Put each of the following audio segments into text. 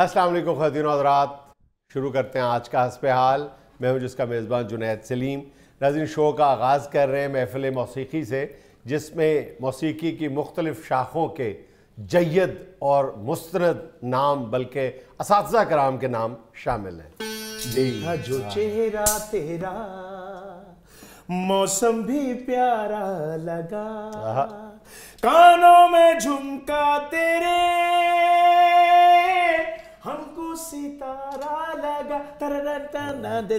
अस्सलाम वालेकुम ख़ातिन और हज़रात, शुरू करते हैं आज का हस्ब ए हाल। मैं हूँ जिसका मेज़बान जुनैद सलीम। नाज़रीन, शो का आगाज़ कर रहे हैं महफ़िल मौसीकी से, जिसमें मौसीकी की मुख्तलिफ़ शाखों के जय्यद और मुस्तनद नाम बल्कि असातिज़ा कराम के नाम शामिल हैं। देखा जो चेहरा तेरा मौसम भी प्यारा लगा, कानों में झुमका तेरे हमको सितारा लगा, तररररररर दे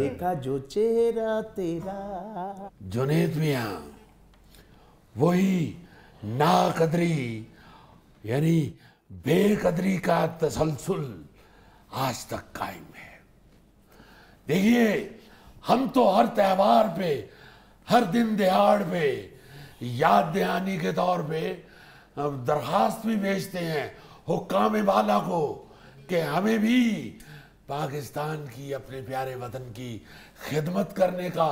देखा जो चेहरा तेरा। जुनैद मियां वही नाकदरी यानी बेकदरी का तसलसल आज तक कायम है। देखिए, हम तो हर त्योहार पे, हर दिन दिहाड़ पे, याद दहानी के तौर पे दरखास्त भी भेजते हैं हुक्काम वाला को कि हमें भी पाकिस्तान की, अपने प्यारे वतन की खिदमत करने का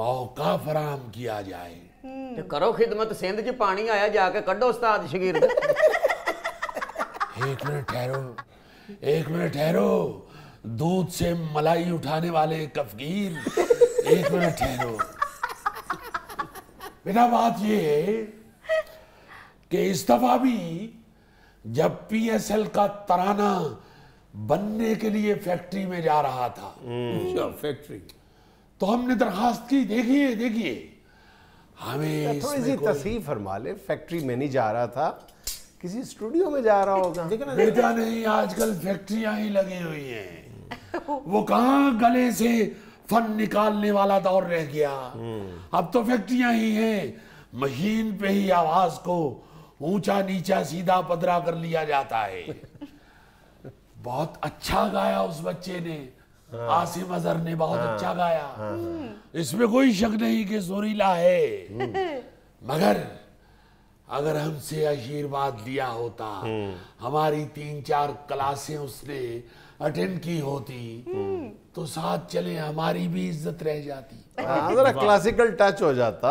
मौका फराहम किया जाए। तो करो खिदमत, सिंध च पानी आया, जाके कड्डो उस्ताद शकीर। एक मिनट ठहरो, एक मिनट ठहरो। दूध से मलाई उठाने वाले कफगीर, एक मिनट ठहरो। बेटा बात ये है कि इस दफा भी जब पीएसएल का तराना बनने के लिए फैक्ट्री में जा रहा था, फैक्ट्री, तो हमने दरखास्त की, देखिए देखिए हमें थोड़ी सी तस्वीर फरमा ले, फैक्ट्री में नहीं जा रहा था, किसी स्टूडियो में जा रहा होगा। बेटा नहीं, आजकल फैक्ट्रियां ही लगी हुई हैं। वो कहाँ गले से फन निकालने वाला दौर रह गया। अब तो फैक्ट्रियां ही हैं, मशीन पे ही आवाज को ऊंचा नीचा सीधा पदरा कर लिया जाता है। बहुत अच्छा गाया उस बच्चे ने, आसिम अजहर ने बहुत अच्छा गाया, इसमें कोई शक नहीं कि सुरीला है। मगर अगर हमसे आशीर्वाद लिया होता, हमारी 3-4 क्लासें उसने अटेंड की होती, तो साथ चले हमारी भी इज्जत रह जाती, जरा क्लासिकल टच हो जाता।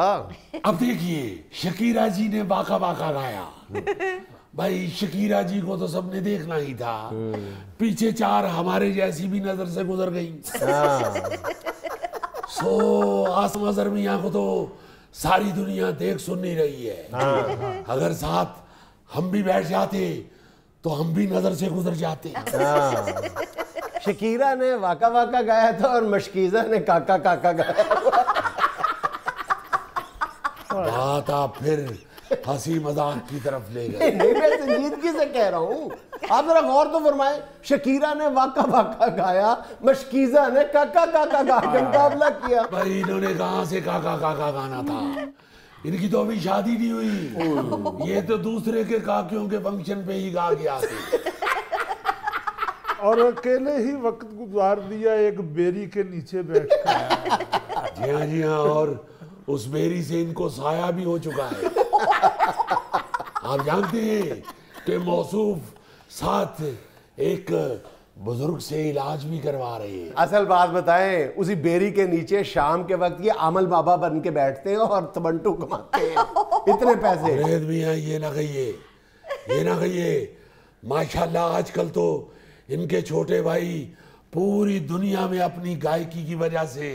अब देखिए, शकीरा जी ने वाका वाका गाया। भाई शकीरा जी को तो सबने देखना ही था, पीछे 4 हमारे जैसी भी नजर से गुजर गई। सो आसम अजहर मियां को तो सारी दुनिया देख सुन नहीं रही है। अगर साथ हम भी बैठ जाते तो हम भी नजर से गुजर जाते। शकीरा ने वाका वाका गाया था और मशकीजा ने काका काका गाया। बात आप फिर हंसी मजाक की तरफ ले गए। मैं संजीदगी से कह रहा हूँ, आप जरा गौर तो फरमाए। शकीरा ने वाका वाका गाया, मशकीजा ने काका काका गाया, मुकाबला किया। भाई इन्होंने कहाँ से काका काका गाना था, इनकी तो अभी शादी नहीं हुई, ये तो दूसरे के काकियों के फंक्शन पे ही गा गया और अकेले ही वक्त गुजार दिया एक बेरी के नीचे बैठकर। जी हाँ जी हाँ, और उस बेरी से इनको साया भी हो चुका है। आप जानते हैं कि मौसूफ साथ एक बुजुर्ग से इलाज भी करवा रहे हैं। असल बात बताएं, उसी बेरी के नीचे शाम के वक्त ये आमल बाबा बन के बैठते हैं और तबंटू कमाते हैं, इतने पैसे। जुनैद मियां ये ना कहिए, ये ना कहिए, माशाल्लाह आजकल तो इनके छोटे भाई पूरी दुनिया में अपनी गायकी की वजह से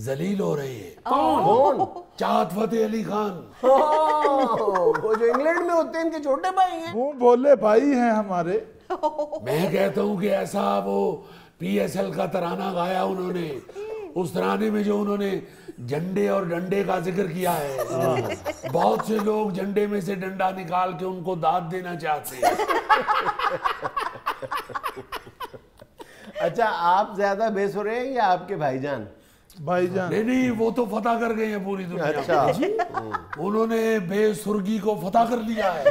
जलील हो रही है। कौन? चाहत फतेह अली खान, वो जो इंग्लैंड में होते हैं, इनके छोटे भाई हैं, वो बोले भाई हैं हमारे। मैं कहता हूँ कि ऐसा वो पीएसएल का तराना गाया उन्होंने, उस तराने में जो उन्होंने झंडे और डंडे का जिक्र किया है, बहुत से लोग झंडे में से डंडा निकाल के उनको दाद देना चाहते हैं। अच्छा, आप ज्यादा बेस हो रहे हैं या आपके भाईजान? भाईजान नहीं नहीं, वो तो फतह कर गए हैं पूरी दुनिया। अच्छा, उन्होंने बेसुर्गी को फतह कर लिया है।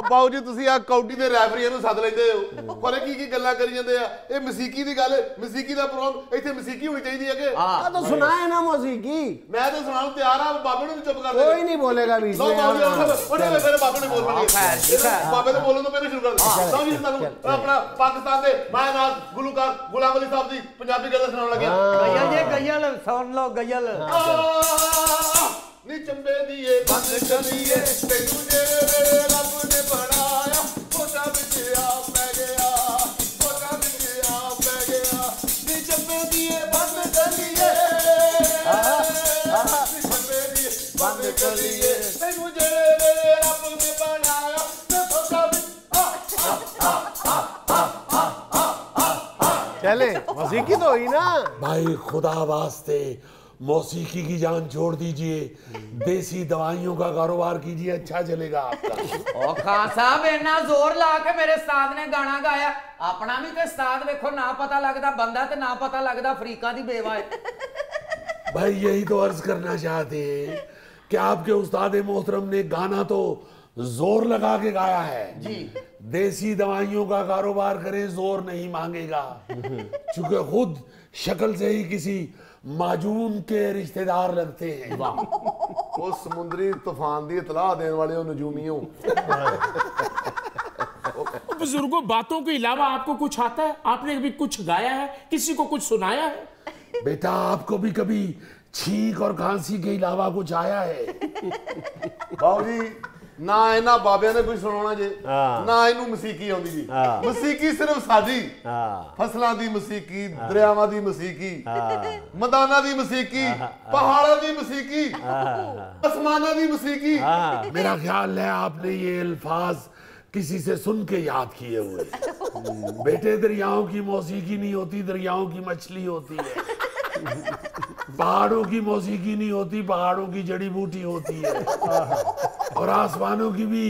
अब बाबू जी ਤੁਸੀਂ ਆ ਕੌਡੀ ਦੇ ਰੈਫਰੀਆਂ ਨੂੰ ਸੱਦ ਲੈਂਦੇ ਹੋ, ਪਰ ਕੀ ਕੀ ਗੱਲਾਂ ਕਰੀ ਜਾਂਦੇ ਆ। ਇਹ ਮਸੀਕੀ ਦੀ ਗੱਲ, ਮਸੀਕੀ ਦਾ ਪ੍ਰੋਗਰਾਮ, ਇੱਥੇ ਮਸੀਕੀ ਹੋਣੀ ਚਾਹੀਦੀ ਹੈ ਕਿ ਆ ਤਾਂ ਸੁਣਾਏ ਨਾ ਮਸੀਕੀ। ਮੈਂ ਤਾਂ ਸੁਣਾਉਣ ਤਿਆਰ ਆ, ਬਾਬੇ ਨੂੰ ਚੁੱਪ ਕਰ ਦੇ, ਕੋਈ ਨਹੀਂ ਬੋਲੇਗਾ ਵੀ। ਲੋ ਬਾਬੇ ਉਹਨੇ ਮੇਰੇ ਬਾਬੇ ਨੂੰ ਬੋਲਣਗੇ, ਬਾਬੇ ਨੂੰ ਬੋਲਣ ਤੋਂ ਪਹਿਲਾਂ ਸ਼ੁਰੂ ਕਰ ਦੇ। ਸਭ ਜੀ ਤੁਹਾਨੂੰ ਆਪਣਾ ਪਾਕਿਸਤਾਨ ਦੇ ਮਾਇਨਾਸ ਗੁਲੂਕਾਰ ਗੁਲਾਮ ਅਲੀ ਸਾਹਿਬ ਦੀ ਪੰਜਾਬੀ ਗੱਲ ਸੁਣਾਉਣ ਲੱਗੇ। ਗਈਆਂ ਜੇ ਗਈਆਂ ਸੁਣ ਲੋ ਗਜ਼ਲ। ਨੀ ਚੰਬੇ ਦੀ ਇਹ ਬੰਦ ਕਰੀਏ, ਤੈਨੂੰ ਜੇ ਮੇਰੇ ਰੱਬ ਨੇ ਬਣਾਇਆ, ਉਹਦਾ ਵਿੱਚ ਆ ਪੈ ਗਿਆ। चले मौसीकी तो ही ना भाई, खुदा वास्ते मौसीकी की जान छोड़ दीजिए, देसी दवाइयों का कारोबार कीजिए, अच्छा चलेगा आपका। ओ खान साहब इतना जोर ला के मेरे उस्ताद ने गाना गाया, अपना भी तो उस्ताद देखो ना पता लगता बंदा तो ना पता लगता अफ्रीका दी बेवा है। भाई यही तो अर्ज करना चाहते हैं कि आपके उस्ताद मोहतरम ने गाना तो जोर लगा के गाया है जी, देसी दवाइयों का कारोबार करें जोर नहीं मांगेगा, चूंकि खुद शक्ल से ही किसी माजून के रिश्तेदार लगते हैं। वो समुद्री तूफान दी इतला देने वाले हो नजूमियों। बुजुर्गों बातों के अलावा आपको कुछ आता है? आपने कभी कुछ गाया है, किसी को कुछ सुनाया है? बेटा आपको भी कभी छींक और खांसी के अलावा कुछ आया है? बाबूजी ना इन्होंने बाबिया ने कुछ सुना जी, ना इनू मसीकी आती जी, मसीकी सिर्फ साजी, फसलों की मसीकी, दरियावां की मसीकी, मैदाना की मसीकी, पहाड़ों की मसीकी, आसमानों की मसीकी। मेरा ख्याल है आपने ये अल्फाज किसी से सुन के याद किए हुए। बेटे दरियाओं की मौसीकी नहीं होती, दरियाओं की मछली होती है। पहाड़ों की मौसीकी नहीं होती, पहाड़ों की जड़ी बूटी होती है। और आसमानों की भी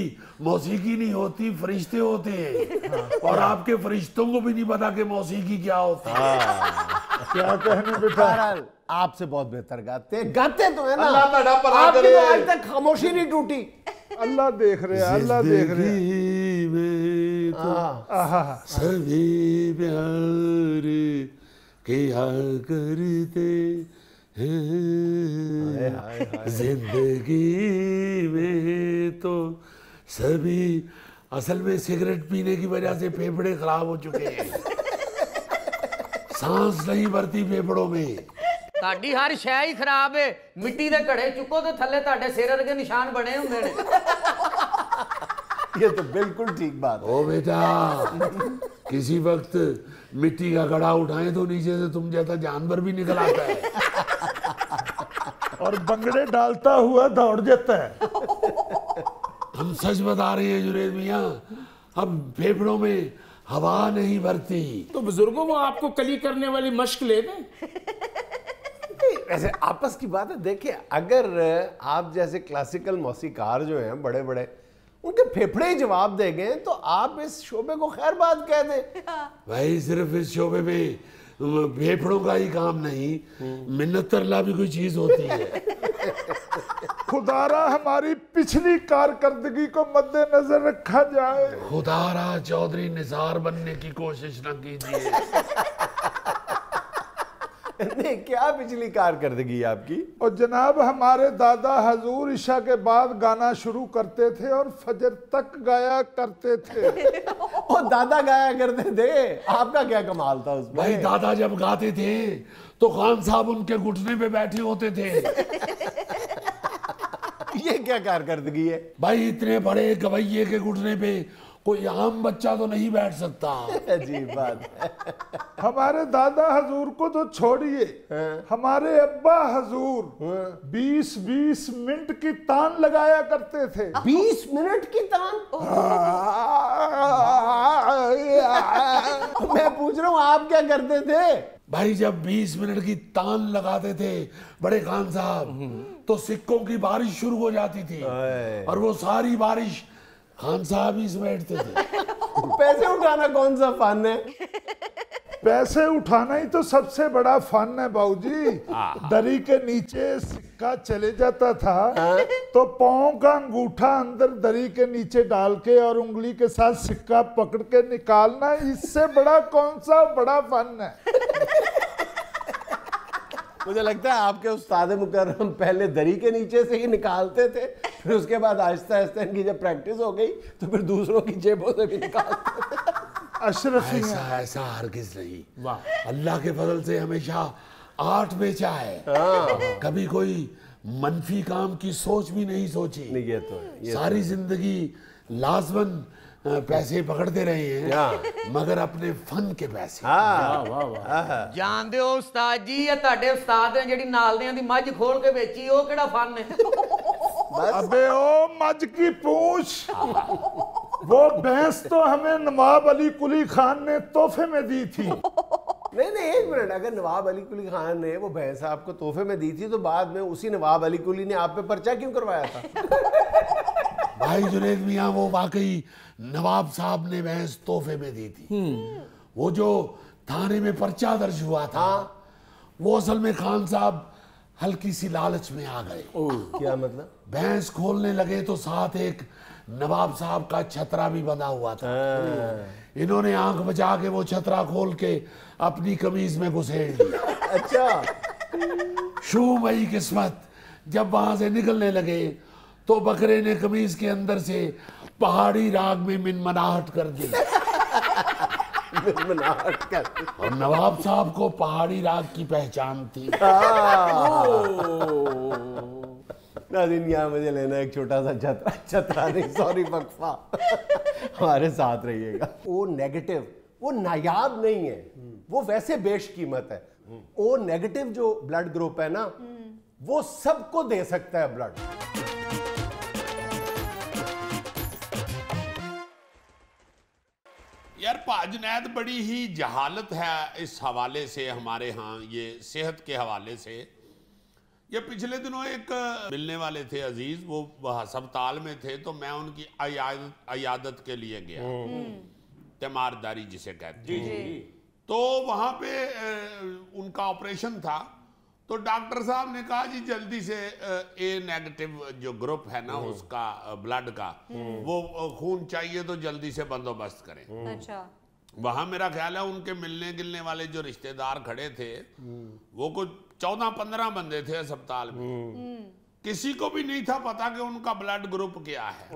मौसीकी नहीं होती, फरिश्ते होते हैं। और आपके फरिश्तों को भी नहीं पता कि मौसीकी क्या होती है। क्या कहने बेटा, आपसे बहुत बेहतर गाते गाते तो है ना, आपकी आज तक खामोशी नहीं टूटी। अल्लाह देख रहे हैं, अल्लाह देख रहे हैं क्या करते हैं जिंदगी में तो सभी। असल में सिगरेट पीने की वजह से फेफड़े खराब हो चुके हैं, सांस नहीं भरती फेफड़ों में। ताड़ी हर शह ही खराब है, मिट्टी के घड़े चुको तो थले ताड़े सिर वर्गे निशान बने होंगे ने। ये तो बिल्कुल ठीक बात। ओ बेटा किसी वक्त मिट्टी का घड़ा उठाए तो नीचे से तुम जैसा जानवर भी निकल आता है और बंगड़े डालता हुआ दौड़ जाता है। हम सच बता रहे हैं जुनैद मियां, हम फेफड़ों में हवा नहीं भरती। तो बुजुर्गों वो आपको कली करने वाली मश्क ले दें। ऐसे आपस की बात है। देखिए अगर आप जैसे क्लासिकल मौसीकार जो हैं बड़े बड़े, उनके फेफड़े ही जवाब दे गए तो आप इस शोबे को खैर बात कह दें। भाई सिर्फ इस शोबे में फेफड़ों का ही काम नहीं, मिन्नत तरला भी कोई चीज होती है। खुदारा हमारी पिछली कारकर्दगी को मद्देनजर रखा जाए। खुदारा चौधरी निसार बनने की कोशिश न कीजिए। नहीं, क्या पिछली कारकर्दगी आपकी? और जनाब हमारे दादा हजूर ईशा के बाद गाना शुरू करते थे और फजर तक गाया करते थे। और दादा गाया करते थे, आपका क्या कमाल था उसमें? भाई दादा जब गाते थे तो खान साहब उनके घुटने पे बैठे होते थे। ये क्या कारकर्दगी है भाई, इतने बड़े गवैये के घुटने पे कोई आम बच्चा तो नहीं बैठ सकता। अजीब बात है। हमारे दादा हजूर को तो छोड़िए, हमारे अब्बा हजूर 20-20 मिनट की तान लगाया करते थे। 20 मिनट की तान? मैं पूछ रहा हूँ आप क्या करते थे? भाई जब 20 मिनट की तान लगाते थे बड़े खान साहब तो सिक्कों की बारिश शुरू हो जाती थी और वो सारी बारिश खान साहब ही बैठते थे। पैसे उठाना कौन सा फन है? पैसे उठाना ही तो सबसे बड़ा फन है बाबूजी। दरी के नीचे सिक्का चले जाता था तो पाँव का अंगूठा अंदर दरी के नीचे डाल के और उंगली के साथ सिक्का पकड़ के निकालना, इससे बड़ा कौन सा बड़ा फन है? मुझे लगता है आपके उस्ताद मुकर्रम पहले दरी के नीचे से ही निकालते थे, फिर उसके बाद आहिस्ता आहिस्ता इनकी जब प्रैक्टिस हो गई तो फिर दूसरों की जेबों से भी निकालते थे। अशरफ ऐसा ऐसा हरगिज नहीं, अल्लाह के फजल से हमेशा आठ बेचा है, कभी कोई मनफी काम की सोच भी नहीं सोची। नहीं ये तो है, सारी जिंदगी लाजमन पैसे पकड़ते रहे हैं मगर अपने फन के पैसे। जानते हो उस्ताद जी ये ताड़े उस्ताद ने जेडी नालदियां दी मज खोल के बेची वो केड़ा फन है? अबे ओ मज की पूछ, वो भैंस तो हमें नवाब अली कुली खान ने तोहफे में दी थी नहीं नहीं एक मिनट, अगर नवाब अली कुली खान ने वो भैंस आपको तोहफे में दी थी तो बाद में उसी नवाब अली कुली ने आप पे पर्चा क्यों करवाया था? भाई जुनैद मियाँ वो वाकई नवाब साहब ने भैंस तोहफे में दी थी। वो जो थाने में पर्चा दर्ज हुआ था वो असल में खान साहब हल्की सी लालच में आ गए। क्या मतलब? भैंस खोलने लगे तो साथ एक नवाब साहब का छतरा भी बना हुआ था। इन्होंने आंख बचा के वो छतरा खोल के अपनी कमीज में घुसेड़ दिया। अच्छा। शूम आई किस्मत, जब वहां से निकलने लगे तो बकरे ने कमीज के अंदर से पहाड़ी राग में मिनमनाहट कर दी। मिनमनाहट कर दी। और नवाब साहब को पहाड़ी राग की पहचान थी। नाज़रीन यहाँ मुझे लेना एक छोटा सा छतरा नहीं, सॉरी वक्फा, हमारे साथ रहिएगा। ओ नेगेटिव वो नायाब नहीं है, वो वैसे बेशकीमत है। ओ नेगेटिव जो ब्लड ग्रुप है ना, वो सबको दे सकता है ब्लड। यार जुनैद, बड़ी ही जहालत है इस हवाले से हमारे यहाँ, ये सेहत के हवाले से। ये पिछले दिनों एक मिलने वाले थे अजीज़, वो हस्पताल में थे, तो मैं उनकी अयादत के लिए गया, तीमारदारी जिसे कहते हैं। तो वहाँ पे उनका ऑपरेशन था, तो डॉक्टर साहब ने कहा जी जल्दी से ए नेगेटिव जो ग्रुप है ना उसका ब्लड का वो खून चाहिए, तो जल्दी से बंदोबस्त करें। अच्छा। वहां मेरा ख्याल है उनके मिलने गिलने वाले जो रिश्तेदार खड़े थे वो कुछ 14-15 बंदे थे अस्पताल में। किसी को भी नहीं था पता कि उनका ब्लड ग्रुप क्या है।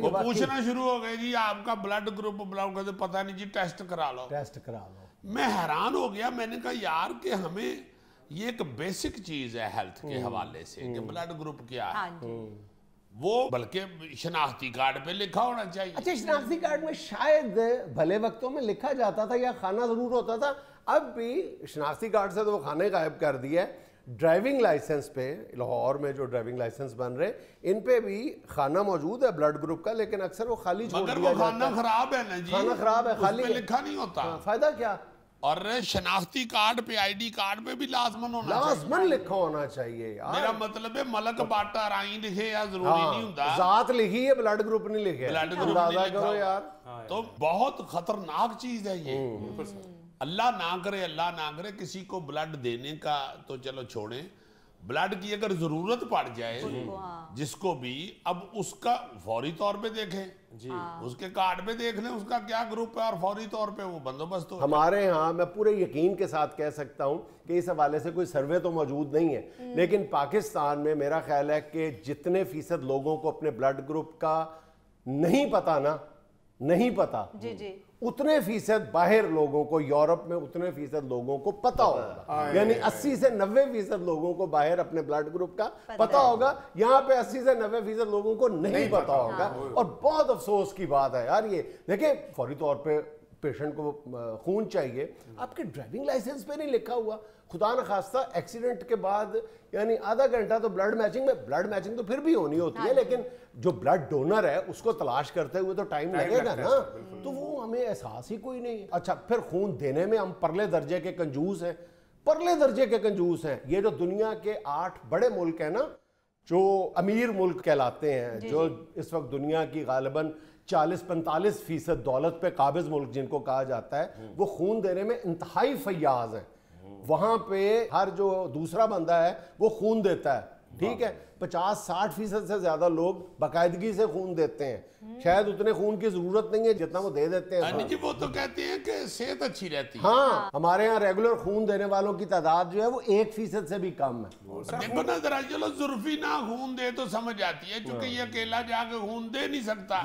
वो पूछना शुरू हो गए जी आपका ब्लड ग्रुप, ब्लड पता नहीं जी, टेस्ट करा लो, टेस्ट करा लो। मैं हैरान हो गया, मैंने कहा यार कि हमें ये एक बेसिक चीज है हेल्थ के हवाले से कि ब्लड ग्रुप क्या है। वो बल्कि शनाख्ती कार्ड पे लिखा होना चाहिए। अच्छा, शनाख्ती कार्ड में शायद भले वक्तों में लिखा जाता था या खाना जरूर होता था, अब भी शनाख्ती कार्ड से तो वो खाने गायब कर दिया है। ड्राइविंग लाइसेंस पे, लाहौर में जो ड्राइविंग लाइसेंस बन रहे इन पे भी खाना मौजूद है ब्लड ग्रुप का, लेकिन अक्सर वो खाली छोड़ दिया जाता है। खाना खराब है ना जी, खाना खराब है, खाली लिखा नहीं होता, फायदा क्या। और शनाख्ती कार्ड पे, आईडी कार्ड पे भी लाजमन होना, लाजमन लिखा होना चाहिए। मेरा मतलब है मलक बाटा राई लिखे या जरूरी नहीं होता, जात लिखी है, ब्लड ग्रुप नहीं लिखे, ब्लड ग्रुप नहीं लिखा यार। तो बहुत खतरनाक चीज है ये। अल्लाह ना करे, अल्लाह ना करे किसी को ब्लड देने का तो चलो छोड़े, ब्लड की अगर जरूरत पड़ जाए जिसको भी, अब उसका फौरी तौर पे देखें जी, उसके कार्ड पे देख लें उसका क्या ग्रुप है और फौरी तौर पे वो बंदोबस्त हो। हमारे यहाँ मैं पूरे यकीन के साथ कह सकता हूँ कि इस हवाले से कोई सर्वे तो मौजूद नहीं है, लेकिन पाकिस्तान में मेरा ख्याल है कि जितने फीसद लोगों को अपने ब्लड ग्रुप का नहीं पता ना, नहीं पता जी जी, उतने फीसद बाहर लोगों को, यूरोप में उतने फीसद लोगों को पता होगा। यानी 80 से 90% लोगों को बाहर अपने ब्लड ग्रुप का पता होगा, यहाँ पे 80 से 90% लोगों को नहीं पता होगा। और बहुत अफसोस की बात है यार ये। देखिए फौरी तौर पे पेशेंट को खून चाहिए, आपके ड्राइविंग लाइसेंस पे नहीं लिखा हुआ, खुदा न खास्ता एक्सीडेंट के बाद यानी आधा घंटा तो ब्लड मैचिंग में, ब्लड मैचिंग तो फिर भी होनी होती है, लेकिन जो ब्लड डोनर है उसको तलाश करते हुए तो टाइम लगेगा ना, तो वो हमें एहसास ही कोई नहीं है। अच्छा, फिर खून देने में हम परले दर्जे के कंजूस हैं, परले दर्जे के कंजूस हैं। ये जो दुनिया के 8 बड़े मुल्क हैं ना, जो अमीर मुल्क कहलाते हैं, जो इस वक्त दुनिया की गालिबन 40-45% दौलत पे काबिज मुल्क जिनको कहा जाता है, वो खून देने में इंतहाई फयाज है। वहाँ पे हर जो दूसरा बंदा है वो खून देता है, ठीक है। 50-60% से ज्यादा लोग बाकायदगी से खून देते हैं, शायद उतने खून की जरूरत नहीं है जितना वो दे देते हैं। जी वो तो कहते हैं कि सेहत अच्छी रहती है। हाँ, हमारे यहाँ रेगुलर खून देने वालों की तादाद जो है वो 1% से भी कम है। देखो ना जरा, चलो जुर्फी ना खून दे तो समझ आती है, क्योंकि ये अकेला जाके खून दे नहीं सकता,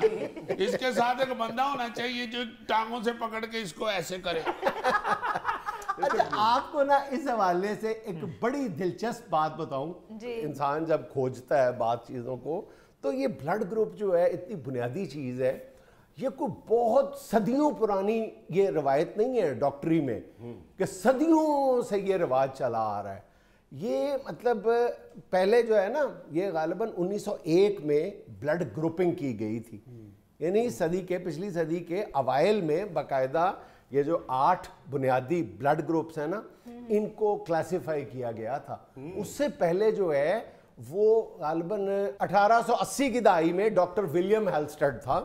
इसके साथ एक बंदा होना चाहिए जो टांगों से पकड़ के इसको ऐसे करे। अच्छा, आपको ना इस हवाले से एक बड़ी दिलचस्प बात बताऊं, इंसान जब खोजता है बात चीज़ों को, तो ये ब्लड ग्रुप जो है इतनी बुनियादी चीज़ है, ये कोई बहुत सदियों पुरानी ये रवायत नहीं है डॉक्टरी में कि सदियों से ये रिवाज चला आ रहा है। ये मतलब पहले जो है ना, ये गालिबन 1901 में ब्लड ग्रुपिंग की गई थी, यानी सदी के, पिछली सदी के अवाइल में बाकायदा ये जो 8 बुनियादी ब्लड ग्रुप्स हैं ना, इनको क्लासिफाई किया गया था। उससे पहले जो है वो गालिबन 1880 की दहाई में डॉक्टर विलियम हेल्स्टेड था।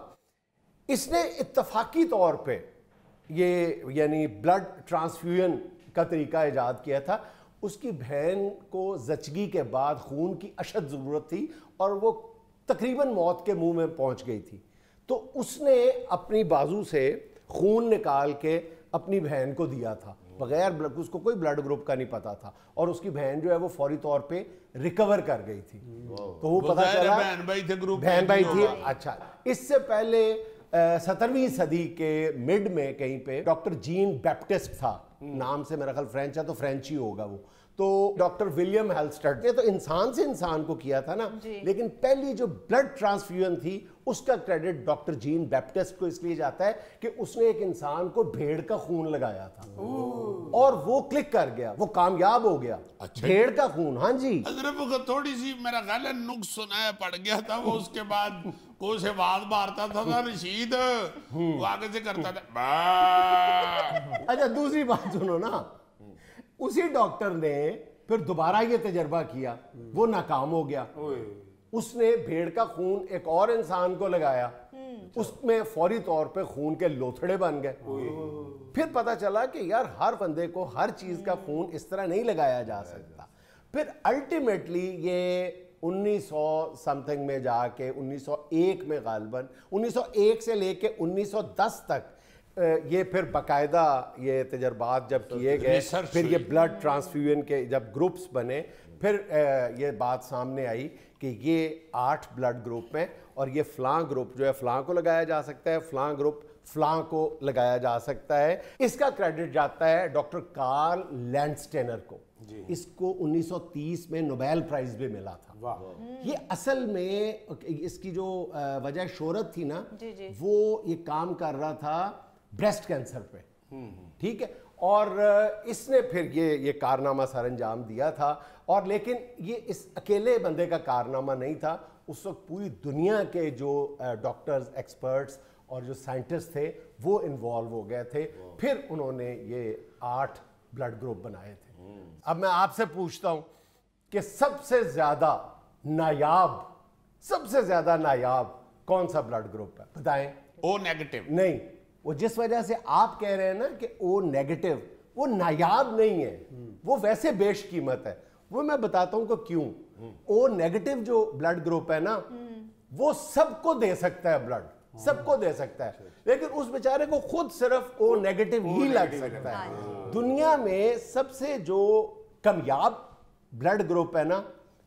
इसने इत्तफाकी तौर पे ये यानी ब्लड ट्रांसफ्यूजन का तरीका इजाद किया था। उसकी बहन को जचगी के बाद खून की अशद ज़रूरत थी और वो तकरीबन मौत के मुंह में पहुंच गई थी, तो उसने अपनी बाजू से खून निकाल के अपनी बहन को दिया था बगैर ब्लड, उसको कोई ब्लड ग्रुप का नहीं पता था, और उसकी बहन जो है वो फौरी तौर पे रिकवर कर गई थी। तो वो पता चला बहन भाई थे, ग्रुप बहन भाई थी। अच्छा, इससे पहले 17वीं सदी के मिड में कहीं पे डॉक्टर जीन बैप्टिस्ट था, नाम से मेरा ख्याल फ्रेंच है तो फ्रेंच ही होगा वो, तो डॉक्टर विलियम हेल्स्टेड ने तो इंसान से इंसान को किया था ना, लेकिन पहली जो ब्लड ट्रांसफ्यूजन थी उसका क्रेडिट डॉक्टर जीन बैप्टिस्ट को इसलिए जाता है कि उसने एक इंसान को भेड़ का खून लगाया था और वो क्लिक कर गया, वो कामयाब हो गया। अच्छा। भेड़ का खून, हाँ जी। थोड़ी सी मेरा ख्याल है नुक्स सुनाया पड़ गया था वो, उसके बाद को से बात मारता था ना रशीद, वो आगे से करता था। अच्छा, दूसरी बात सुनो ना, उसी डॉक्टर ने फिर दोबारा ये तजर्बा किया, वो नाकाम हो गया। उसने भेड़ का खून एक और इंसान को लगाया, उसमें फौरी तौर पे खून के लोथड़े बन गए। फिर पता चला कि यार हर बंदे को हर चीज का खून इस तरह नहीं लगाया जा सकता। फिर अल्टीमेटली ये 1900 समथिंग में जाके 1901 में गालबन 1901 से लेके 1910 तक ये फिर बाकायदा ये तजर्बात जब किए गए, फिर ये ब्लड ट्रांसफ्यूजन के जब ग्रुप्स बने, फिर ये बात सामने आई कि ये 8 ब्लड ग्रुप हैं और ये फ्लां ग्रुप जो है फ्लां को लगाया जा सकता है, फ्लां ग्रुप फ्लां को लगाया जा सकता है। इसका क्रेडिट जाता है डॉक्टर कार्ल लैंडस्टेनर को, इसको 1930 में नोबेल प्राइज भी मिला था। वाह। ये असल में इसकी जो वजह शोहरत थी ना, वो ये काम कर रहा था ब्रेस्ट कैंसर पे, ठीक है, और इसने फिर ये कारनामा सर अंजाम दिया था। और लेकिन ये इस अकेले बंदे का कारनामा नहीं था, उस वक्त पूरी दुनिया के जो डॉक्टर्स, एक्सपर्ट्स और जो साइंटिस्ट थे वो इन्वॉल्व हो गए थे। फिर उन्होंने ये 8 ब्लड ग्रुप बनाए थे। अब मैं आपसे पूछता हूँ कि सबसे ज़्यादा नायाब कौन सा ब्लड ग्रुप है, बताएं। O negative. नहीं, वो जिस वजह से आप कह रहे हैं ना कि ओ नेगेटिव, वो नायाब नहीं है, वो वैसे बेशकीमत है। वो मैं बताता हूं कि क्यों। ओ नेगेटिव जो ब्लड ग्रुप है ना, वो सबको दे सकता है, ब्लड सबको दे सकता है, लेकिन उस बेचारे को खुद सिर्फ ओ नेगेटिव ही लग सकता है। दुनिया में सबसे जो कामयाब ब्लड ग्रुप है ना,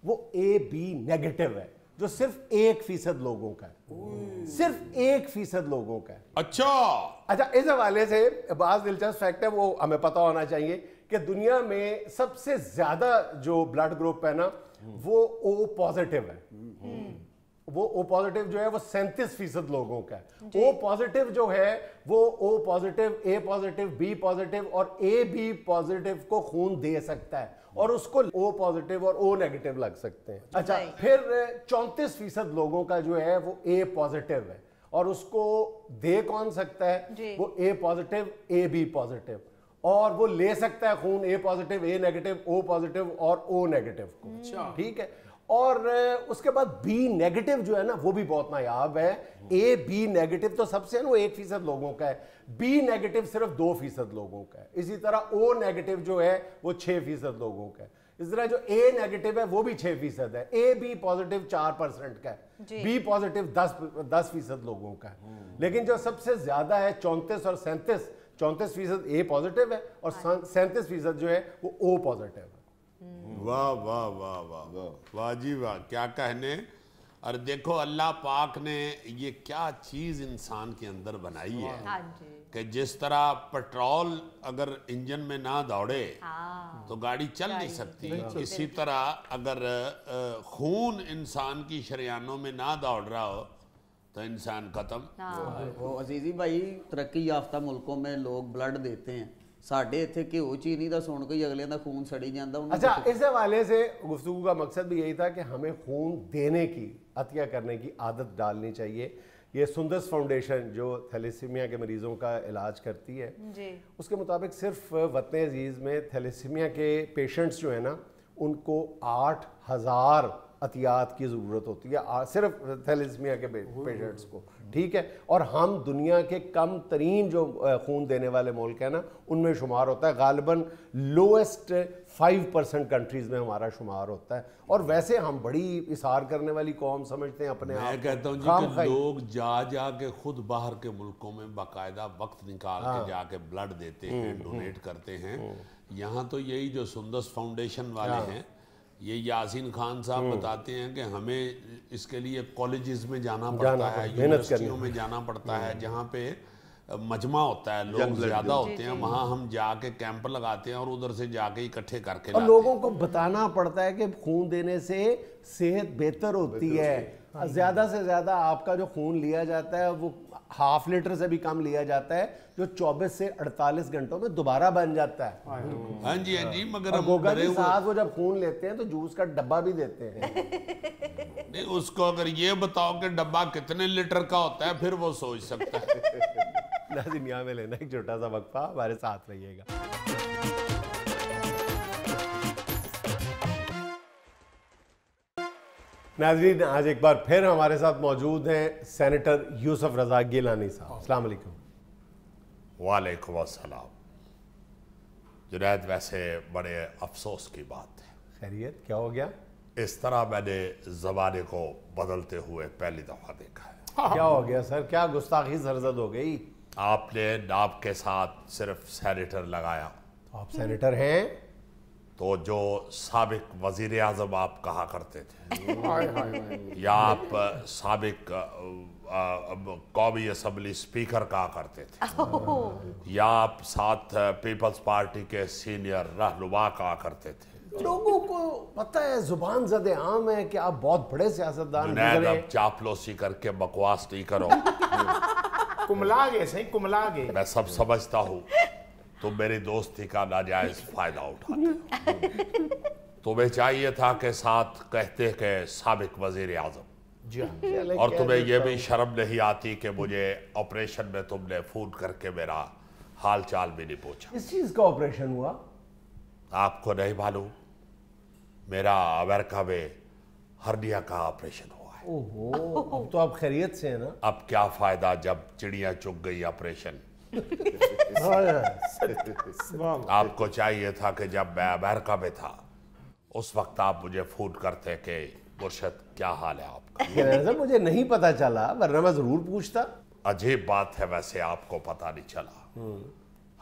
वो ए बी नेगेटिव है, जो सिर्फ 1% लोगों का है, सिर्फ 1% लोगों का है। अच्छा, इस हवाले से बात दिलचस्प फैक्ट है, वो हमें पता होना चाहिए कि दुनिया में सबसे ज्यादा जो ब्लड ग्रुप है ना, वो ओ पॉजिटिव है। वो ओ पॉजिटिव जो है वो 37% लोगों का है। ओ पॉजिटिव जो है वो O positive, A positive, B positive और ए बी पॉजिटिव को खून दे सकता है और उसको ओ पॉजिटिव और ओ नेगेटिव लग सकते हैं। अच्छा, फिर 34% लोगों का जो है वो ए पॉजिटिव है और उसको दे कौन सकता है, वो A positive, A B positive, और वो ले सकता है खून A positive, A negative, O positive और ओ नेगेटिव को, ठीक है। और उसके बाद बी नेगेटिव जो है ना, वो भी बहुत नायाब है। ए बी नेगेटिव तो सबसे है ना, वो 1% लोगों का है, बी नेगेटिव सिर्फ 2% लोगों का है। इसी तरह ओ नेगेटिव जो है वो 6% लोगों का है। इस तरह जो ए नेगेटिव है वो भी 6% है, ए बी पॉजिटिव 4% का है, बी पॉजिटिव 10% लोगों का है। लेकिन जो सबसे ज्यादा है 34% और 37% ए पॉजिटिव है और 37% जो है वो ओ पॉजिटिव है। वाह वाह वाह वाह वाह जी वाह, क्या कहने। और देखो अल्लाह पाक ने ये क्या चीज़ इंसान के अंदर बनाई है कि जिस तरह पेट्रोल अगर इंजन में ना दौड़े तो गाड़ी चल नहीं सकती, इसी तरह अगर खून इंसान की शरियानों में ना दौड़ रहा हो तो इंसान खत्म। वो अजीजी भाई, तरक्की याफ्ता मुल्कों में लोग ब्लड देते हैं, साढ़े इतने घ्यो ची नहीं तो सुन के अगले का खून सड़ी जाता। अच्छा, इस हवाले से गुफ्तगू का मकसद भी यही था कि हमें खून देने की, अतिया करने की आदत डालनी चाहिए। ये सुंदर फाउंडेशन जो थैलेसीमिया के मरीजों का इलाज करती है जी। उसके मुताबिक सिर्फ वतन अजीज में थैलेसीमिया के पेशेंट्स जो है ना उनको 8,000 अतियात की ज़रूरत होती है सिर्फ थैलेसीमिया के पेशेंट्स को, ठीक है। और हम दुनिया के कम तरीन जो खून देने वाले मुल्क है ना उनमें शुमार होता है, गालिबन लोएस्ट 5% कंट्रीज़ में हमारा शुमार होता है। और वैसे हम बड़ी इसार करने वाली कौम समझते हैं अपने आप। मैं कहता हूँ कि लोग जा जा के खुद बाहर के मुल्कों में बाकायदा वक्त निकाल के जाके ब्लड देते हैं, डोनेट करते हैं। यहाँ तो यही जो सुंदर फाउंडेशन वाले हैं, ये यासीन खान साहब बताते हैं कि हमें इसके लिए कॉलेजेस में जाना पड़ता है, यूनिवर्सिटियों में जाना पड़ता है, जहाँ पे मजमा होता है, लोग ज्यादा होते हैं, वहाँ हम जाके कैंप लगाते हैं और उधर से जाके इकट्ठे करके और लोगों को बताना पड़ता है कि खून देने से सेहत बेहतर होती है। ज्यादा से ज्यादा आपका जो खून लिया जाता है वो हाफ लीटर से भी कम लिया जाता है, जो 24 से 48 घंटों में दोबारा बन जाता है। हाँ जी, हाँ जी। मगर गोगा जी साहब वो जब खून लेते हैं तो जूस का डब्बा भी देते हैं। नहीं, उसको अगर ये बताओ कि डब्बा कितने लीटर का होता है फिर वो सोच सकता है। नाज़रीन, यहाँ में लेना एक छोटा सा वक्फा, हमारे साथ रहिएगा। नाज़रीन, आज एक बार फिर हमारे साथ मौजूद हैं सेनेटर यूसुफ रज़ा गिलानी साहब। अस्सलाम वालेकुम। वालेकुम अस्सलाम जुनैद। वैसे बड़े अफसोस की बात है। खैरियत? क्या हो गया? इस तरह मैंने ज़माने को बदलते हुए पहली दफ़ा देखा है। क्या हो गया सर? क्या गुस्ताखी सरजद हो गई? आपने नाम के साथ सिर्फ सेनेटर लगाया। आप सेनेटर हैं तो जो साबिक वजीर आज़म आप कहा करते थे या आप साबिक कौमी असम्बली स्पीकर कहा करते थे या आप साथ पीपल्स पार्टी के सीनियर रहनुमा कहा करते थे। लोगों को पता है, जुबान ज़दे आम है कि आप बहुत बड़े सियासतदान हैं। आप चापलूसी करके बकवास नहीं करो। कुमला गए, सही कुमला गए। मैं सब समझता हूँ, तो मेरी दोस्ती का नाजायज फायदा उठाते। तुम्हें चाहिए था कि साथ कहते के साबिक वजीर आजम, और तुम्हें यह भी शर्म नहीं आती कि मुझे ऑपरेशन में तुमने फोन करके मेरा हाल चाल भी नहीं पूछा। इस चीज का ऑपरेशन हुआ? आपको नहीं मालूम, मेरा अमेरिका में हर्निया का ऑपरेशन हुआ है। ओहो, अब तो आप खैरियत से है ना? अब क्या फायदा जब चिड़िया चुग गई ऑपरेशन। आपको चाहिए था कि जब मैं अमेरिका में था उस वक्त आप मुझे फोन करते कि मुर्शद क्या हाल है आपका। मुझे नहीं पता चला, वरना मैं जरूर पूछता। अजीब बात है वैसे, आपको पता नहीं चला।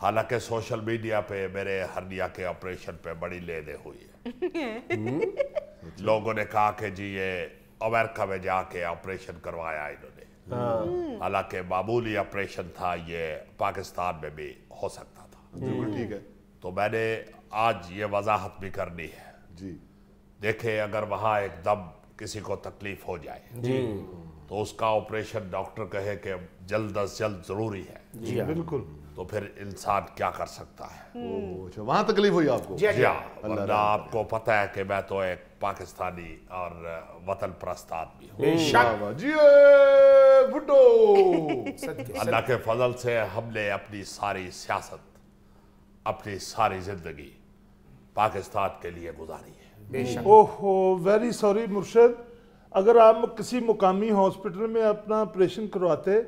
हालांकि सोशल मीडिया पे मेरे हर्निया के ऑपरेशन पे बड़ी लेने हुई है। लोगों ने कहा कि जी ये अमेरिका में जाके ऑपरेशन करवाया इन्होंने। हालांकि मामूली ऑपरेशन था, ये पाकिस्तान में भी हो सकता था। ठीक है, तो मैंने आज ये वजाहत भी करनी है जी। देखे अगर वहाँ एकदम किसी को तकलीफ हो जाए जी, तो उसका ऑपरेशन डॉक्टर कहे कि जल्द अज जल्द जरूरी है जी, बिल्कुल, तो फिर इंसान क्या कर सकता है। अच्छा, वहाँ तकलीफ हुई आपको? जी हाँ, आपको पता है कि मैं तो एक पाकिस्तानी और वतन परस्त आदमी हूँ। अल्लाह के फजल से हमने अपनी सारी सियासत, अपनी सारी जिंदगी पाकिस्तान के लिए गुजारी है। ओहो, वेरी सॉरी मुर्शद, अगर आप किसी मुकामी हॉस्पिटल में अपना ऑपरेशन करवाते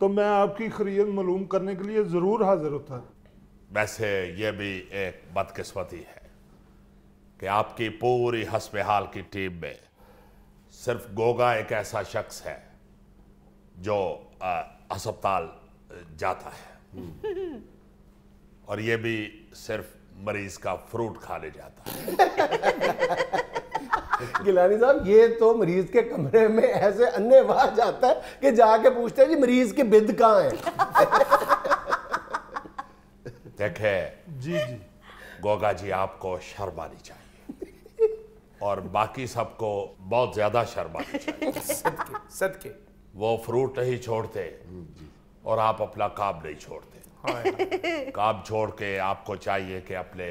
तो मैं आपकी खैरियत मालूम करने के लिए ज़रूर हाजिर होता। वैसे ये भी एक बदकिस्मती है कि आपकी पूरी हस्ब ए हाल की टीम में सिर्फ गोगा एक ऐसा शख्स है जो अस्पताल जाता है, और ये भी सिर्फ मरीज का फ्रूट खाने जाता है। गिलानी साहब, ये तो मरीज के कमरे में ऐसे अन्यवाह जाता है कि जाके पूछते हैं जी मरीज की बिद कहाँ है। देखे जी जी गोगा जी, आपको शर्म आनी चाहिए और बाकी सबको बहुत ज्यादा शर्म आनी चाहिए। सदके वो फ्रूट नहीं छोड़ते और आप अपना काम नहीं छोड़ते। काम छोड़ के आपको चाहिए कि अपने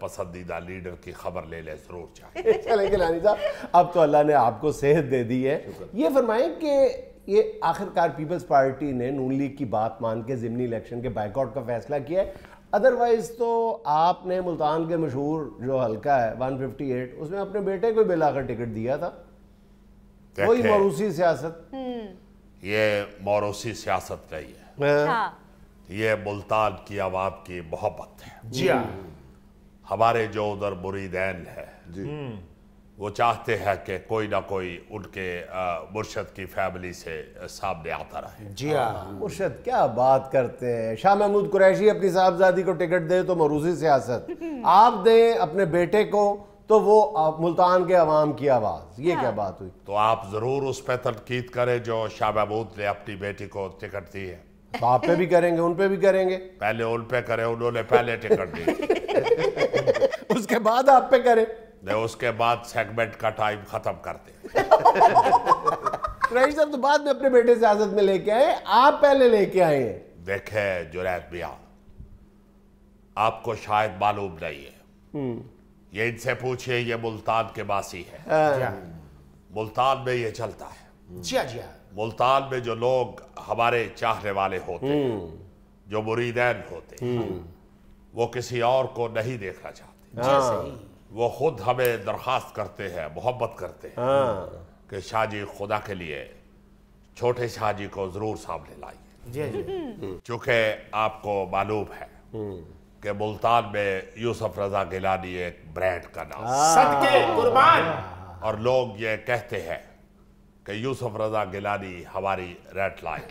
पसंदीदा लीडर की खबर ले ले, जरूर चाहिए। चलेंगे नानी साहब, अब तो अल्लाह ने आपको सेहत दे दी है। ये फरमाएं कि ये आखिरकार पीपल्स पार्टी ने नून लीग की बात मान के ज़िमनी इलेक्शन के बाइकआउट का फैसला किया है। अदरवाइज़ तो आपने मुल्तान के मशहूर जो हल्का है 158 उसमें अपने बेटे को बेलाकर टिकट दिया था। वही मौरूसी सियासत, ये मौरूसी सियासत नहीं है, ये मुल्तान की आवाम की मोहब्बत है। जी हाँ, हमारे जो उधर मुरीदैन है जी वो चाहते हैं कि कोई ना कोई उनके मुर्शद की फैमिली से सामने आता रहे। जी हाँ, मुर्शद क्या बात करते हैं। शाह महमूद कुरैशी अपनी साहबजादी को टिकट दे तो मरूसी सियासत, आप दें अपने बेटे को तो वो मुल्तान के अवाम की आवाज़। ये क्या बात हुई। तो आप ज़रूर उस पर तनकीद करें जो शाह महमूद ने अपनी बेटी को टिकट दी है। तो आप पे भी करेंगे, उन पे भी करेंगे, पहले उन पे करें, उन्होंने पहले टिकट दी उसके बाद आप पे करें। नहीं, उसके बाद सेगमेंट का टाइम खत्म करते रईस साहब तो बाद में अपने बेटे सियासत में लेके आए, आप पहले लेके आए। देखे जुनैद भैया, आपको शायद मालूम नहीं है, ये इनसे पूछिए, ये मुल्तान के बासी है। मुल्तान में ये चलता है। जी जी, मुल्तान में जो लोग हमारे चाहने वाले होते हैं, जो मुरीदैन होते हैं, वो किसी और को नहीं देखना चाहते। वो खुद हमें दरख्वास्त करते हैं, मोहब्बत करते हैं कि शाहजी खुदा के लिए छोटे शाहजी को ज़रूर सामने लाइए। चूँकि आपको मालूम है कि मुल्तान में यूसुफ रज़ा गिलानी एक ब्रांड का नाम, सदके कुर्बान, और लोग ये कहते हैं कि यूसुफ रज़ा गिलानी हमारी रेड लाइन।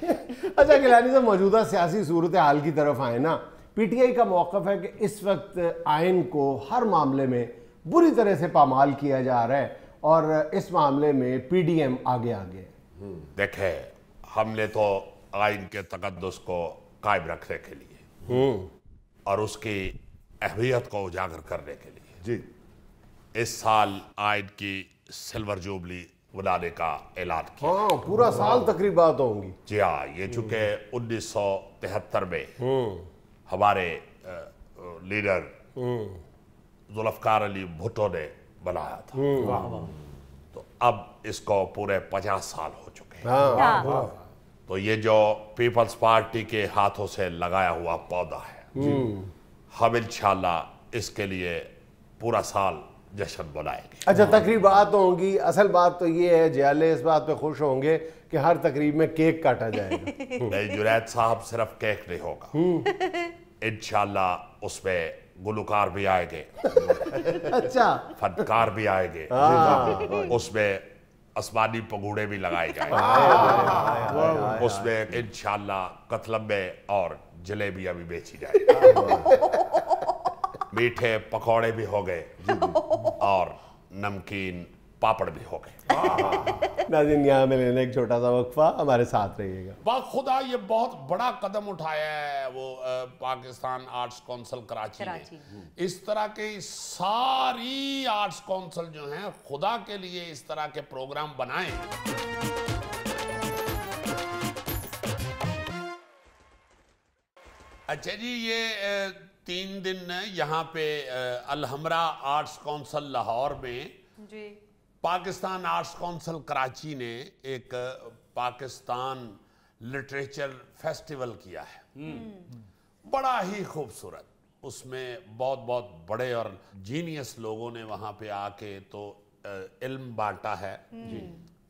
अच्छा गिलानी साहब, मौजूदा सियासी सूरत हाल की तरफ आए ना, पीटीआई का मौक़िफ़ है कि इस वक्त आइन को हर मामले में बुरी तरह से पामाल किया जा रहा है और इस मामले में पीडीएम आगे आगे। देखे, हमने तो आइन के तकद्दुस को कायम रखने के लिए और उसकी अहमियत को उजागर करने के लिए जी इस साल आइन की सिल्वर जुबली बुलाने का ऐलान किया। हाँ, पूरा साल तकरीबा तो होंगी। जी हाँ, ये चूंकि 1973 में हमारे लीडर जुल्फकार अली भुट्टो ने बनाया था, तो अब इसको पूरे 50 साल हो चुके हैं। तो ये जो पीपल्स पार्टी के हाथों से लगाया हुआ पौधा है, हम इंशाल्लाह इसके लिए पूरा साल जश्न बनाएंगे। अच्छा, तकरीबात होंगी। असल बात तो ये है, जियाले इस बात पे खुश होंगे कि हर तकरीब में केक काटा जाएगा। नहीं जुनैद साहब, सिर्फ केक नहीं होगा, इंशाल्लाह उसमें गुलकार भी आएंगे अच्छा, फनकार भी आएंगे, उसमें आसमानी पगोड़े भी लगाए जाएंगे, उसमें इंशाल्लाह कतलम्बे और जलेबियां भी बेची जाएंगी, मीठे पकौड़े भी हो गए और नमकीन पापड़ भी हो गए। नाज़रीन, यहाँ में लेना एक छोटा सा वक्फा, हमारे साथ रहिएगा। बाखुदा ये बहुत बड़ा कदम उठाया है वो पाकिस्तान आर्ट्स काउंसिल कराची ने। इस तरह के सारी आर्ट्स काउंसिल जो हैं, खुदा के लिए इस तरह के प्रोग्राम बनाएं। अच्छा जी, ये 3 दिन यहाँ पे अलहमरा आर्ट्स काउंसिल लाहौर में, पाकिस्तान आर्ट्स काउंसिल कराची ने एक पाकिस्तान लिटरेचर फेस्टिवल किया है। बड़ा ही खूबसूरत, उसमें बहुत बहुत बड़े और जीनियस लोगों ने वहाँ पे आके तो इल्म बांटा है।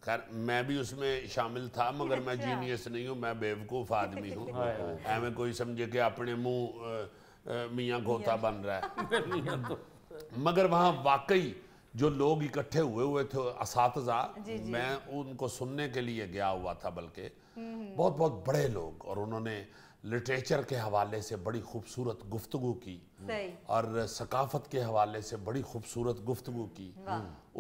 खैर मैं भी उसमें शामिल था, मगर मैं जीनियस नहीं हूँ, मैं बेवकूफ़ आदमी हूँ। हमें कोई समझे कि अपने मुँह मियाँ गोता बन रहा है। मगर वहाँ वाकई जो लोग इकट्ठे हुए थे असातिज़ा, मैं उनको सुनने के लिए गया हुआ था, बल्कि बहुत बहुत बड़े लोग, और उन्होंने लिटरेचर के हवाले से बड़ी खूबसूरत गुफ्तगू की और सकाफत के हवाले से बड़ी खूबसूरत गुफ्तगू की।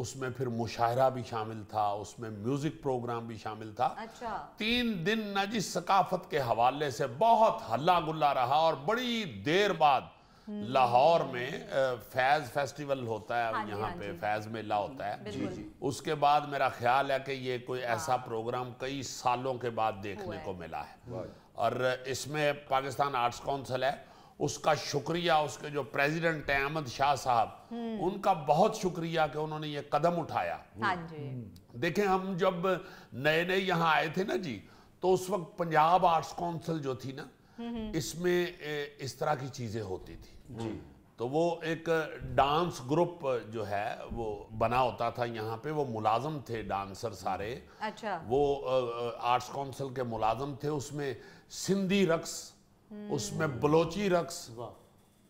उसमें फिर मुशायरा भी शामिल था, उसमें म्यूजिक प्रोग्राम भी शामिल था। अच्छा। 3 दिन ना जी सकाफत के हवाले से बहुत हल्ला गुल्ला रहा। और बड़ी देर बाद लाहौर में फैज़ फेस्टिवल होता है। हाँ, यहाँ पे फैज़ मेला होता है। जी जी, उसके बाद मेरा ख्याल है कि ये कोई ऐसा प्रोग्राम कई सालों के बाद देखने को मिला है। और इसमें पाकिस्तान आर्ट्स काउंसिल है, उसका शुक्रिया, उसके जो प्रेसिडेंट हैं अहमद शाह साहब, उनका बहुत शुक्रिया कि उन्होंने ये कदम उठाया। हाँ जी। देखें, हम जब नए नए यहाँ आए थे ना जी, तो उस वक्त पंजाब आर्ट्स काउंसिल जो थी ना, इसमें इस तरह की चीजें होती थी जी। तो वो एक डांस ग्रुप जो है वो बना होता था यहाँ पे, वो मुलाजम थे डांसर सारे। अच्छा। वो आर्ट्स काउंसिल के मुलाजम थे। उसमें सिंधी रक्स, उसमें बलोची रक्स,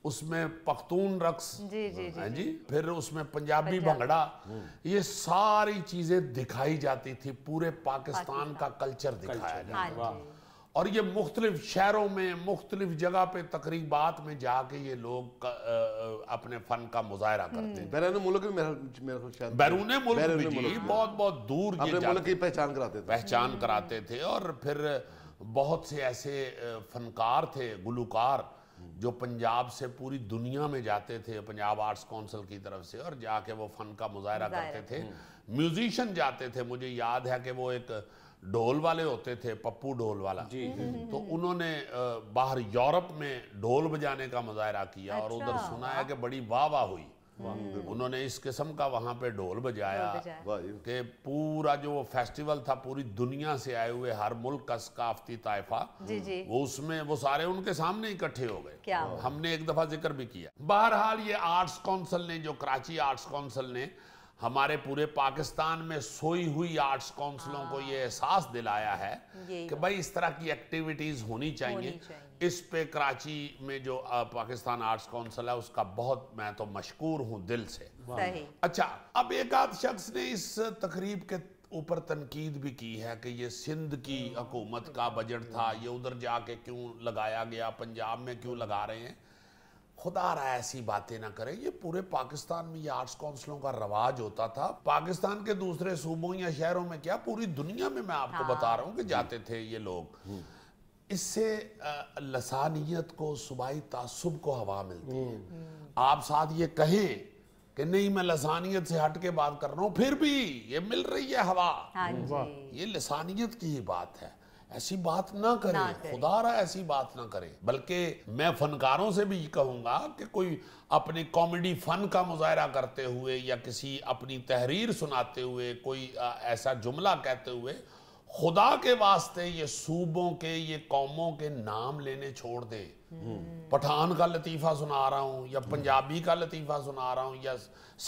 उसमें पख्तून रक्स जी जी जी, जी फिर उसमें पंजाबी भंगड़ा, ये सारी चीजें दिखाई जाती थी। पूरे पाकिस्तान का कल्चर दिखाया जाता था और ये मुख्तलिफ शहरों में मुख्तलिफ जगह पे तकरीबात में जाके ये लोग अपने फन का मुजाहरा करते हैं। बैरून मुल्क में, बैरून मुल्क में जी, बहुत बहुत दूर ये पहचान कराते थे। और फिर बहुत से ऐसे फनकार थे, गुलकार, जो पंजाब से पूरी दुनिया में जाते थे पंजाब आर्ट्स काउंसिल की तरफ से, और जाके वो फन का मुजाहरा करते थे। म्यूजिशियन जाते थे, मुझे याद है कि वो एक ढोल वाले होते थे, पप्पू ढोल वाला, तो उन्होंने बाहर यूरोप में ढोल बजाने का मुजाहरा किया। अच्छा। और उधर सुनाया कि बड़ी वाह वाह हुई, उन्होंने इस किस्म का वहाँ पे ढोल बजाया कि पूरा जो वो फेस्टिवल था, पूरी दुनिया से आए हुए हर मुल्क का सकाफती ताइफा वो उसमें, वो सारे उनके सामने इकट्ठे हो गए। हमने एक दफा जिक्र भी किया। बहरहाल ये आर्ट्स काउंसिल ने, जो कराची आर्ट्स काउंसिल ने हमारे पूरे पाकिस्तान में सोई हुई आर्ट्स काउंसिलों को ये एहसास दिलाया है कि भाई इस तरह की एक्टिविटीज होनी चाहिए। इस पे कराची में जो पाकिस्तान आर्ट्स काउंसिल है उसका बहुत मैं तो मशकूर हूँ दिल से। अच्छा, अब एक आध शख्स ने इस तकरीब के ऊपर तनकीद भी की है कि ये सिंध की हुकूमत का बजट था, ये उधर जाके क्यों लगाया गया, पंजाब में क्यों लगा रहे हैं। खुदा रहा ऐसी बातें ना करें। ये पूरे पाकिस्तान में ये आर्ट्स काउंसिलों का रवाज होता था। पाकिस्तान के दूसरे सूबों या शहरों में क्या, पूरी दुनिया में मैं आपको बता रहा हूँ कि जाते थे ये लोग। इससे लसानियत को, सुबाई तासुब को हवा मिलती है। आप साथ ये कहें कि नहीं मैं लसानियत से हट के बात कर रहा हूँ, फिर भी ये मिल रही है हवा। ये लसानियत की ही बात है, ऐसी बात ना करें, खुदा रहा ऐसी बात ना करें। बल्कि मैं फनकारों से भी कहूँगा कि कोई अपने कॉमेडी फन का मुजाहरा करते हुए या किसी अपनी तहरीर सुनाते हुए कोई ऐसा जुमला कहते हुए, खुदा के वास्ते ये सूबों के, ये कौमों के नाम लेने छोड़ दें। पठान का लतीफ़ा सुना रहा हूँ या पंजाबी का लतीफ़ा सुना रहा हूँ या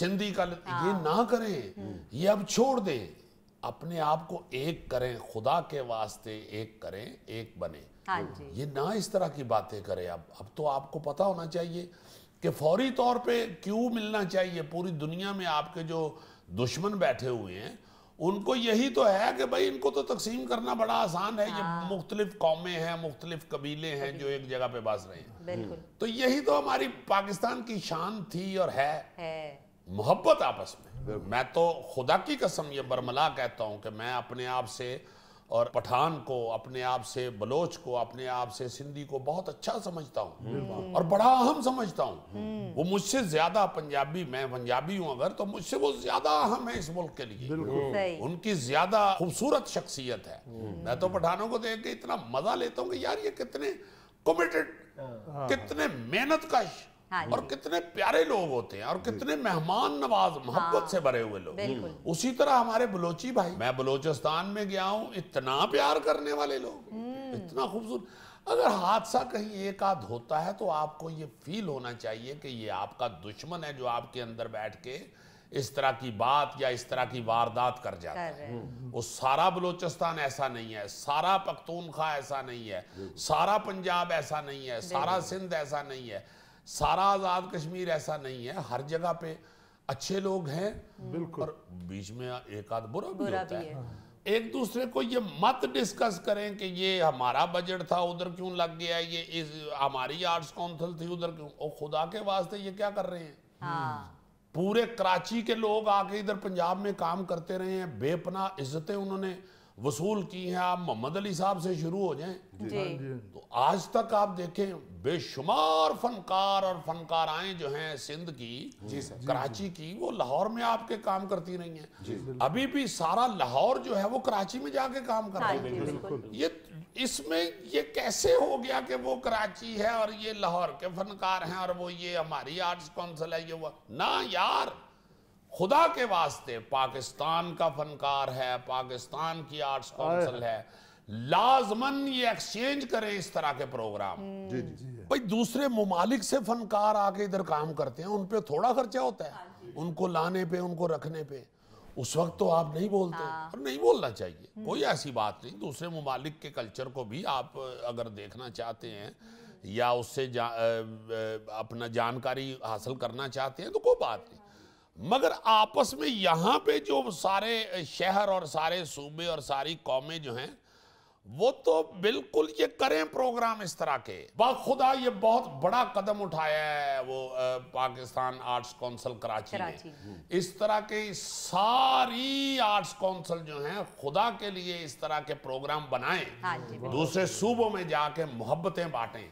सिंधी का, ये ना करें, ये अब छोड़ दें। अपने आप को एक करें, खुदा के वास्ते एक करें, एक बने। हाँ जी। ये ना इस तरह की बातें करें। अब तो आपको पता होना चाहिए कि फौरी तौर पे क्यों मिलना चाहिए। पूरी दुनिया में आपके जो दुश्मन बैठे हुए हैं उनको यही तो है कि भाई इनको तो तकसीम करना बड़ा आसान है। ये मुख्तलिफ कौमें हैं, मुख्तलिफ कबीले हैं जो एक जगह पे बस रहे हैं। तो यही तो हमारी पाकिस्तान की शान थी और है। मोहब्बत आपस में। मैं तो खुदा की कसम ये बरमला कहता हूँ कि मैं अपने आप से और पठान को, अपने आप से बलोच को, अपने आप से सिंधी को बहुत अच्छा समझता हूँ और बड़ा अहम समझता हूँ। वो मुझसे ज्यादा पंजाबी, मैं पंजाबी हूँ अगर, तो मुझसे वो ज्यादा अहम है इस मुल्क के लिए। उनकी ज्यादा खूबसूरत शख्सियत है। मैं तो पठानों को देख के इतना मजा लेता हूँ कि यार ये कितने कमिटेड, कितने मेहनत कश और कितने प्यारे लोग होते हैं और कितने मेहमान नवाज, मोहब्बत से भरे हुए लोग। उसी तरह हमारे बलोची भाई, मैं बलोचिस्तान में गया हूँ, इतना प्यार करने वाले लोग, इतना खूबसूरत। अगर हादसा कहीं एक आध होता है तो आपको ये फील होना चाहिए कि ये आपका दुश्मन है जो आपके अंदर बैठ के इस तरह की बात या इस तरह की वारदात कर जाता है। वो सारा बलोचिस्तान ऐसा नहीं है, सारा पख्तूनख्वा ऐसा नहीं है, सारा पंजाब ऐसा नहीं है, सारा सिंध ऐसा नहीं है, सारा आज़ाद कश्मीर ऐसा नहीं है। हर जगह पे अच्छे लोग हैं और बीच में एक आध बुरा भी होता है। एक दूसरे को ये मत डिस्कस करें कि ये हमारा बजट था उधर क्यों लग गया, ये हमारी आर्ट्स काउंसिल थी उधर क्यों। ओ खुदा के वास्ते ये क्या कर रहे हैं। हाँ। पूरे कराची के लोग आके इधर पंजाब में काम करते रहे हैं, बेपनाह इज्जतें उन्होंने वसूल की हैं। आप मोहम्मद अली साहब से शुरू हो जाएं तो आज तक आप देखें बेशुमार फनकार और फनकाराएं जो हैं सिंध की, कराची की, वो लाहौर में आपके काम करती रही हैं। अभी भी सारा लाहौर जो है वो कराची में जाके काम कर रहा है। ये इसमें ये कैसे हो गया कि वो कराची है और ये लाहौर के फनकार हैं और वो ये हमारी आर्ट्स काउंसिल है, ये वो ना यार, खुदा के वास्ते पाकिस्तान का फनकार है, पाकिस्तान की आर्ट्स काउंसिल है, लाजमन ये एक्सचेंज करें इस तरह के प्रोग्राम। जी जी भाई, दूसरे मुमालिक से फनकार आके इधर काम करते हैं, उन पे थोड़ा खर्चा होता है, उनको लाने पे, उनको रखने पे। उस वक्त तो आप नहीं बोलते और नहीं बोलना चाहिए, कोई ऐसी बात नहीं। दूसरे मुमालिक के कल्चर को भी आप अगर देखना चाहते हैं या उससे अपना जानकारी हासिल करना चाहते हैं तो कोई बात नहीं, मगर आपस में यहाँ पे जो सारे शहर और सारे सूबे और सारी कौमें जो हैं वो तो बिल्कुल ये करें प्रोग्राम इस तरह के। बाखुदा ये बहुत बड़ा कदम उठाया है वो पाकिस्तान आर्ट्स काउंसिल कराची ने। इस तरह के सारी आर्ट्स काउंसिल जो हैं खुदा के लिए इस तरह के प्रोग्राम बनाएं, दूसरे सूबों में जाके मोहब्बतें बांटें,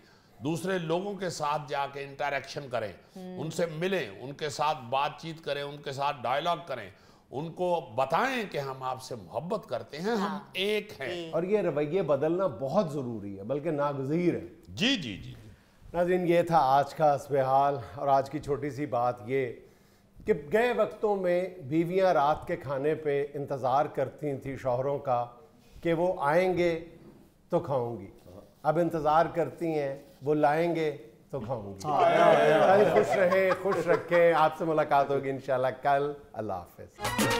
दूसरे लोगों के साथ जाके इंटरेक्शन करें, उनसे मिलें, उनके साथ बातचीत करें, उनके साथ डायलॉग करें, उनको बताएं कि हम आपसे मोहब्बत करते हैं, हम एक हैं। और ये रवैये बदलना बहुत ज़रूरी है, बल्कि नागुज़ीर है। जी जी जी नाज़रीन, ये था आज का हस्ब ए हाल। और आज की छोटी सी बात ये कि गए वक्तों में बीवियां रात के खाने पे इंतज़ार करती थी शौहरों का कि वो आएंगे तो खाऊंगी, अब इंतज़ार करती हैं वो लाएंगे तो खाऊंगी। कल खुश रहे, खुश रखें। आपसे मुलाकात होगी इंशाल्लाह कल। अल्लाह हाफ़िज़।